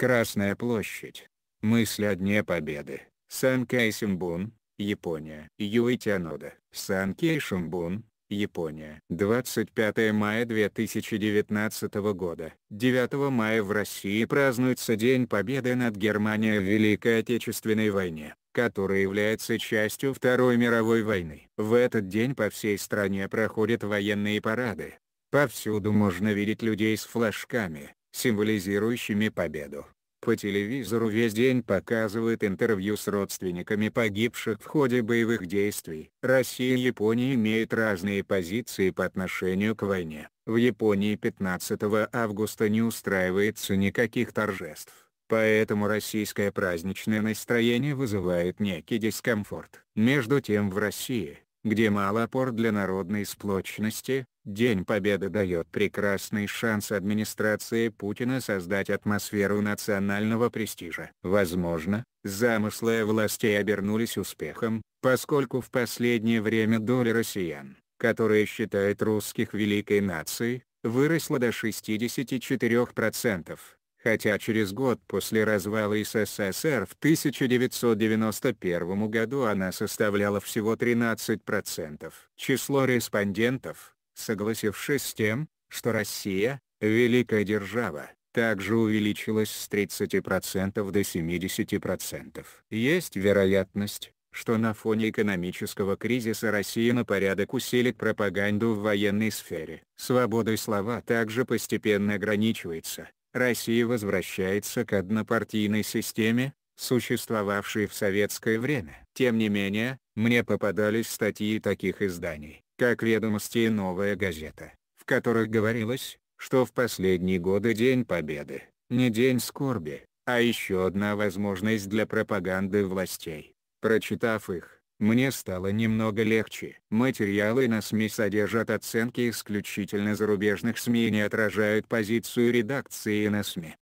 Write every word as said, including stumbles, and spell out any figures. Красная площадь. Мысль о Дне Победы. Санкэй симбун, Япония. Юити Онода. Санкэй симбун, Япония. двадцать пятое мая две тысячи девятнадцатого года. девятого мая в России празднуется День Победы над Германией в Великой Отечественной войне, которая является частью Второй мировой войны. В этот день по всей стране проходят военные парады. Повсюду можно видеть людей с флажками, символизирующими победу. По телевизору весь день показывают интервью с родственниками погибших в ходе боевых действий. Россия и Япония имеют разные позиции по отношению к войне. В Японии пятнадцатого августа не устраивается никаких торжеств, поэтому российское праздничное настроение вызывает некий дискомфорт. Между тем в России, где мало опор для народной сплочности, День Победы дает прекрасный шанс администрации Путина создать атмосферу национального престижа. Возможно, замыслы властей обернулись успехом, поскольку в последнее время доля россиян, которые считают русских великой нацией, выросла до шестидесяти четырёх процентов, хотя через год после развала СССР в тысяча девятьсот девяносто первом году она составляла всего тринадцать процентов. Число респондентов, согласившись с тем, что Россия – великая держава, также увеличилась с тридцати процентов до семидесяти процентов. Есть вероятность, что на фоне экономического кризиса Россия на порядок усилит пропаганду в военной сфере. Свобода слова также постепенно ограничивается. Россия возвращается к однопартийной системе, существовавшей в советское время. Тем не менее, мне попадались статьи таких изданий, как «Ведомости» и «Новая газета», в которых говорилось, что в последние годы День Победы – не день скорби, а еще одна возможность для пропаганды властей. Прочитав их, мне стало немного легче. Материалы на СМИ содержат оценки исключительно зарубежных СМИ и не отражают позицию редакции на СМИ.